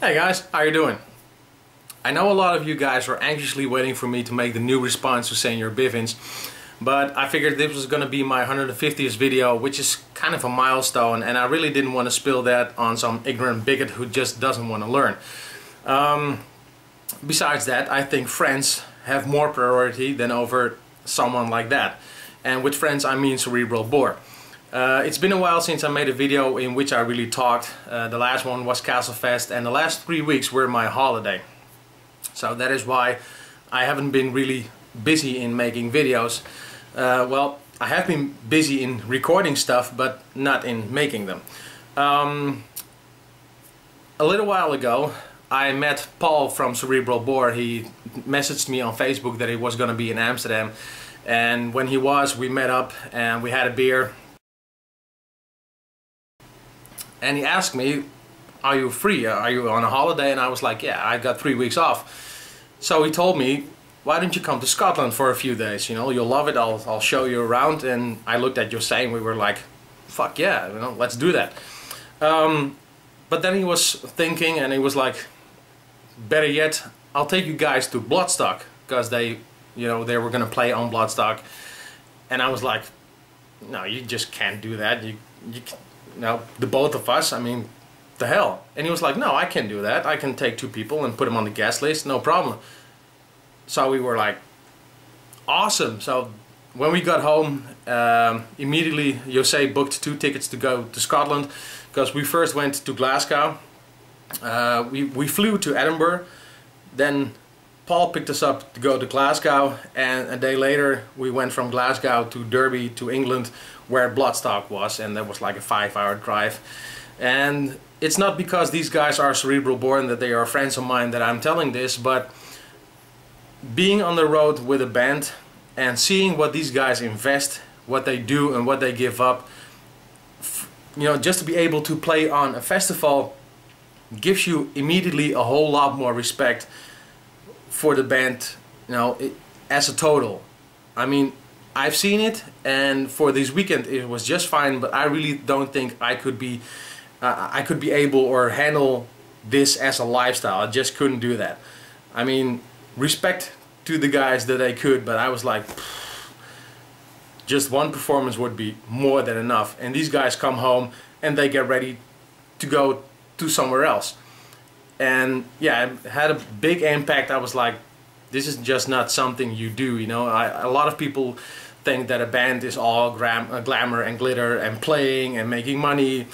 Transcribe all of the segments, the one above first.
Hey guys, how you doing? I know a lot of you guys were anxiously waiting for me to make the new response to Senor Bivins, but I figured this was going to be my 150th video, which is kind of a milestone, and I really didn't want to spill that on some ignorant bigot who just doesn't want to learn. Besides that, I think friends have more priority than over someone like that. And with friends, I mean Cerebral Bore. It's been a while since I made a video in which I really talked. The last one was Castlefest, and the last 3 weeks were my holiday. So that is why I haven't been really busy in making videos. Well, I have been busy in recording stuff, but not in making them. A little while ago, I met Paul from Cerebral Bore. He messaged me on Facebook that he was going to be in Amsterdam. And when he was, we met up and we had a beer. And he asked me, are you free? Are you on a holiday? And I was like, yeah, I got 3 weeks off. So he told me, why don't you come to Scotland for a few days? You know, you'll love it. I'll show you around. And I looked at José and we were like, fuck yeah, you know, let's do that. But then he was thinking and he was like, better yet, I'll take you guys to Bloodstock, because they were going to play on Bloodstock. And I was like, no, you just can't do that. Now, the both of us, I mean, the hell. And he was like, no, I can do that. I can take two people and put them on the guest list, no problem. So we were like, awesome. So when we got home, immediately José booked 2 tickets to go to Scotland, because we first went to Glasgow. We flew to Edinburgh, then Paul picked us up to go to Glasgow, and a day later we went from Glasgow to Derby to England, where Bloodstock was, and that was like a 5-hour drive. And it's not because these guys are Cerebral Bore and that they are friends of mine that I'm telling this, but being on the road with a band and seeing what these guys invest, what they do and what they give up, you know, just to be able to play on a festival gives you immediately a whole lot more respect for the band, you know, as a total. I mean, I've seen it, and for this weekend it was just fine, but I really don't think I could be able or handle this as a lifestyle. I just couldn't do that. I mean, respect to the guys that they could, but I was like, just one performance would be more than enough, and these guys come home and they get ready to go to somewhere else. And yeah, it had a big impact. I was like, this is just not something you do, you know. A lot of people think that a band is all glamour and glitter and playing and making money.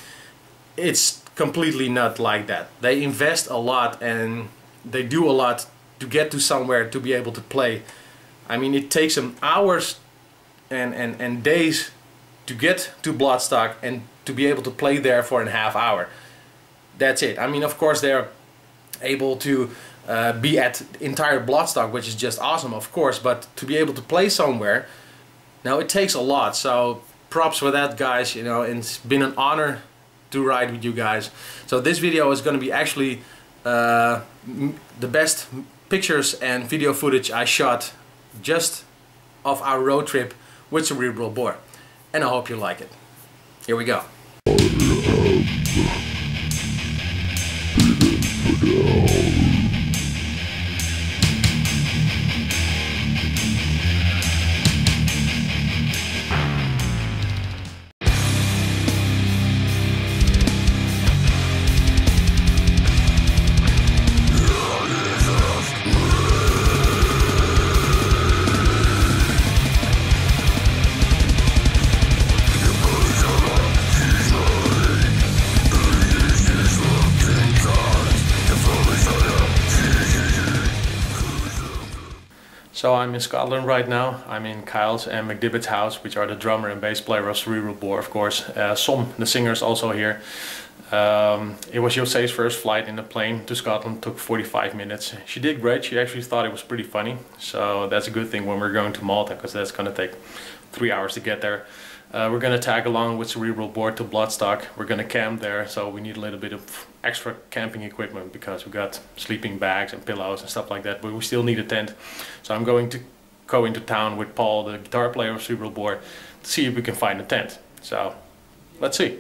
It's completely not like that. They invest a lot and they do a lot to get to somewhere to be able to play. I mean, it takes them hours and days to get to Bloodstock and to be able to play there for a half hour. That's it. I mean, of course, they're able to be at entire Bloodstock, which is just awesome, of course, but to be able to play somewhere, now it takes a lot. So props for that, guys, you know, and it's been an honor to ride with you guys. So this video is going to be actually the best pictures and video footage I shot just of our road trip with Cerebral Bore, and I hope you like it. Here we go. So I'm in Scotland right now. I'm in Kyle's and McDibbitt's house, which are the drummer and bass player of Cerebral Bore, of course. Som, the singer, is also here. It was José's first flight in the plane to Scotland, took 45 minutes. She did great. She actually thought it was pretty funny. So that's a good thing when we're going to Malta, because that's going to take 3 hours to get there. We're going to tag along with Cerebral Bore to Bloodstock. We're going to camp there, so we need a little bit of extra camping equipment because we got sleeping bags and pillows and stuff like that, but we still need a tent. So I'm going to go into town with Paul, the guitar player of Cerebral Bore, to see if we can find a tent. So let's see.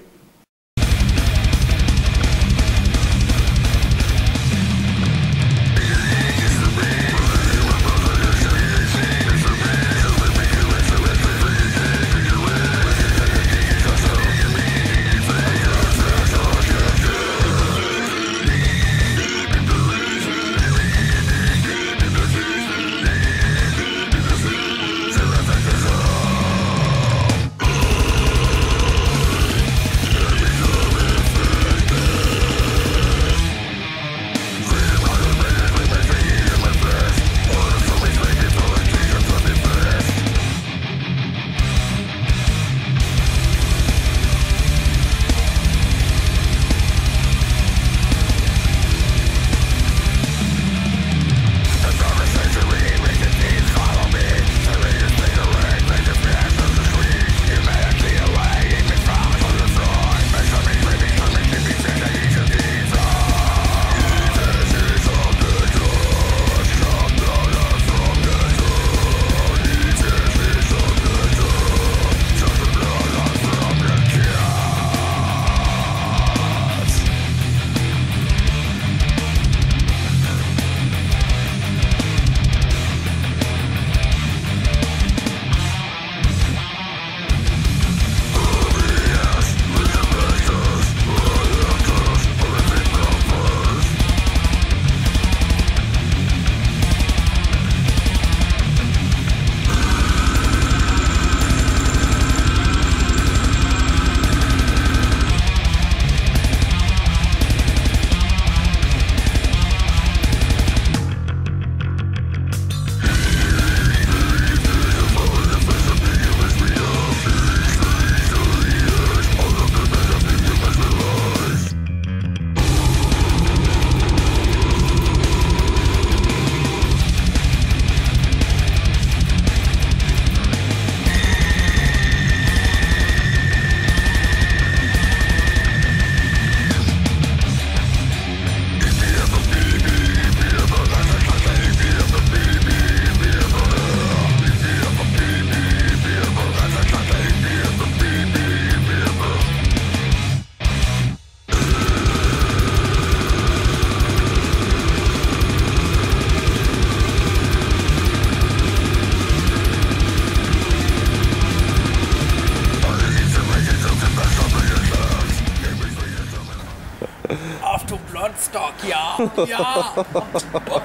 Bloodstock, yeah, yeah.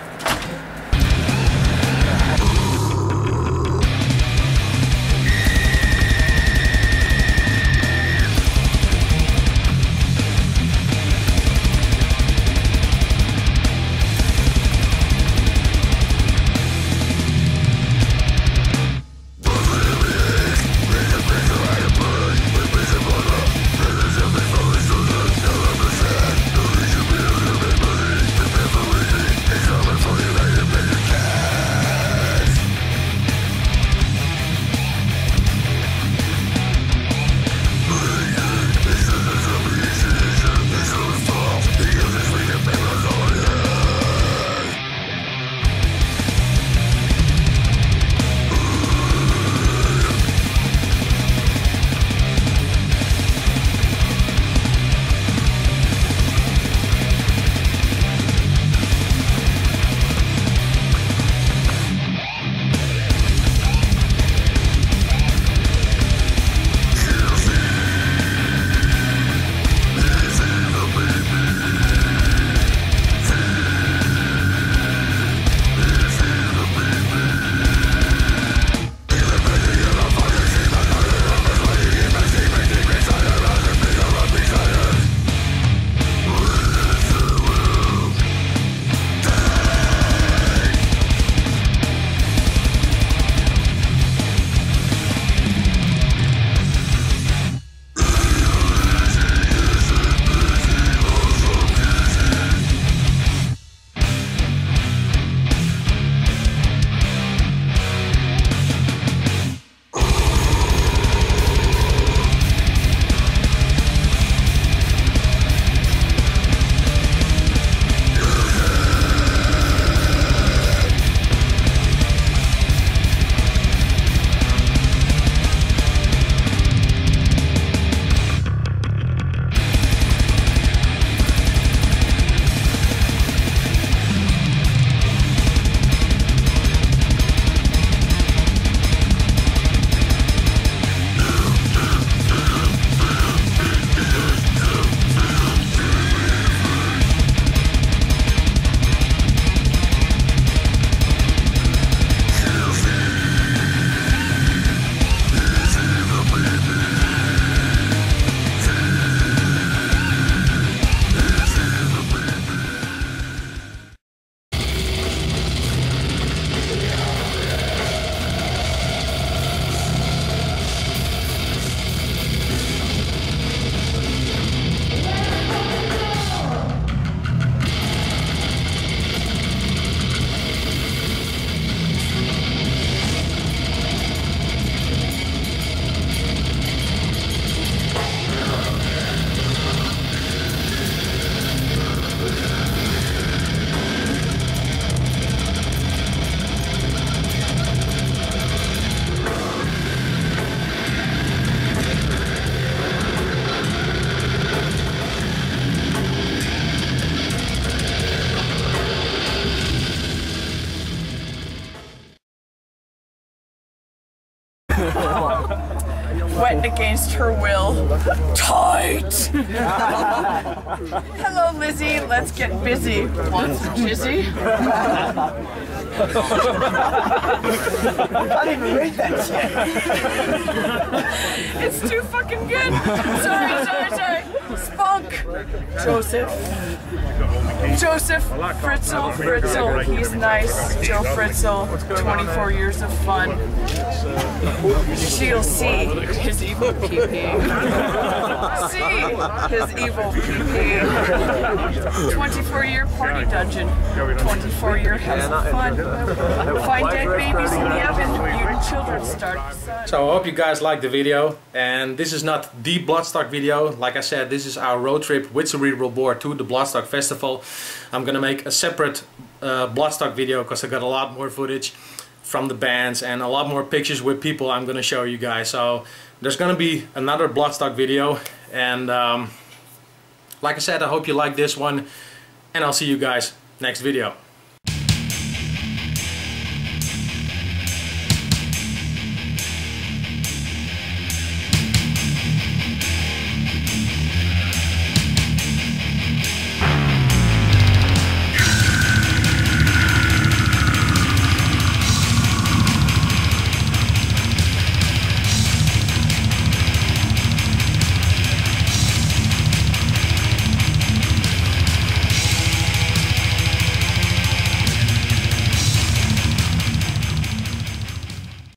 Wet against her will. Tight! Hello, Lizzie. Let's get busy. Want some jizzy? I didn't read that shit. It's too fucking good. Sorry. Spunk! Joseph Fritzel, he's nice. Joe Fritzel, 24 years of fun. She'll see his evil pee-pee. See his evil pee-pee. 24-year party dungeon. 24-year house of fun. Find dead babies in the oven. You children start. So I hope you guys liked the video. And this is not the Bloodstock video. Like I said, this is our road trip with Cerebral Bore to the Bloodstock Festival. I'm gonna make a separate Bloodstock video because I got a lot more footage from the bands and a lot more pictures with people I'm gonna show you guys. So there's gonna be another Bloodstock video, and like I said, I hope you like this one, and I'll see you guys next video.